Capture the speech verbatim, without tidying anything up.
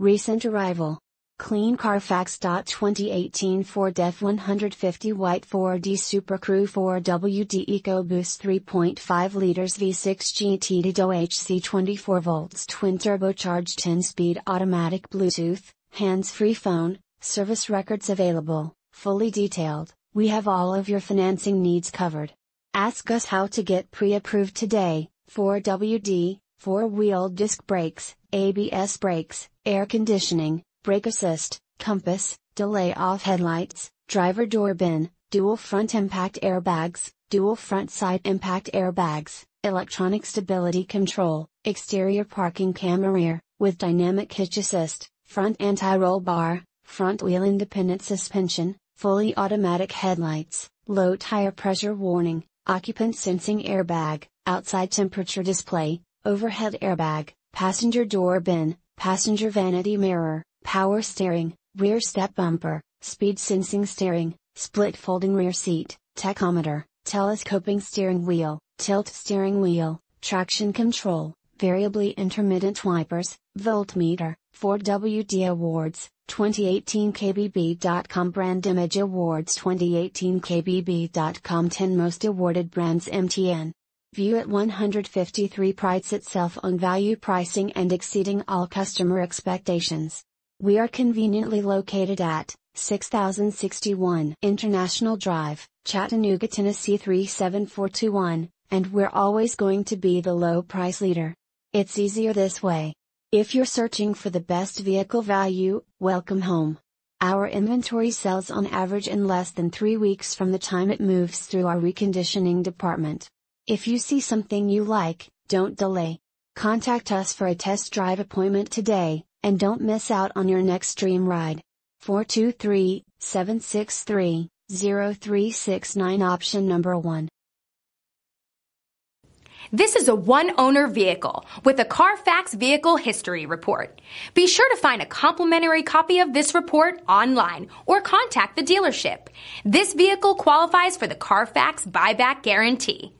Recent arrival. Clean Carfax. twenty eighteen Ford F one fifty White four D SuperCrew four W D EcoBoost three point five liters V six G T D I D O H C twenty-four volts twin turbocharged ten speed automatic Bluetooth, hands-free phone, service records available, fully detailed. We have all of your financing needs covered. Ask us how to get pre-approved today. four W D, four-wheel disc brakes, A B S brakes, air conditioning, brake assist, compass, delay off headlights, driver door bin, dual front impact airbags, dual front side impact airbags, electronic stability control, exterior parking camera rear, with dynamic hitch assist, front anti-roll bar, front wheel independent suspension, fully automatic headlights, low tire pressure warning, occupant sensing airbag, outside temperature display, overhead airbag, passenger door bin, passenger vanity mirror, power steering, rear step bumper, speed sensing steering, split folding rear seat, tachometer, telescoping steering wheel, tilt steering wheel, traction control, variably intermittent wipers, voltmeter, four W D Awards, twenty eighteen K B B dot com Brand Image Awards twenty eighteen K B B dot com ten Most Awarded Brands M T N View at one hundred fifty-three prides itself on value pricing and exceeding all customer expectations. We are conveniently located at six thousand sixty-one International Drive, Chattanooga, Tennessee three seven four two one, and we're always going to be the low price leader. It's easier this way. If you're searching for the best vehicle value, welcome home. Our inventory sells on average in less than three weeks from the time it moves through our reconditioning department. If you see something you like, don't delay. Contact us for a test drive appointment today, and don't miss out on your next dream ride. four two three, seven six three, zero three six nine option number one. This is a one-owner vehicle with a Carfax Vehicle History Report. Be sure to find a complimentary copy of this report online or contact the dealership. This vehicle qualifies for the Carfax Buyback Guarantee.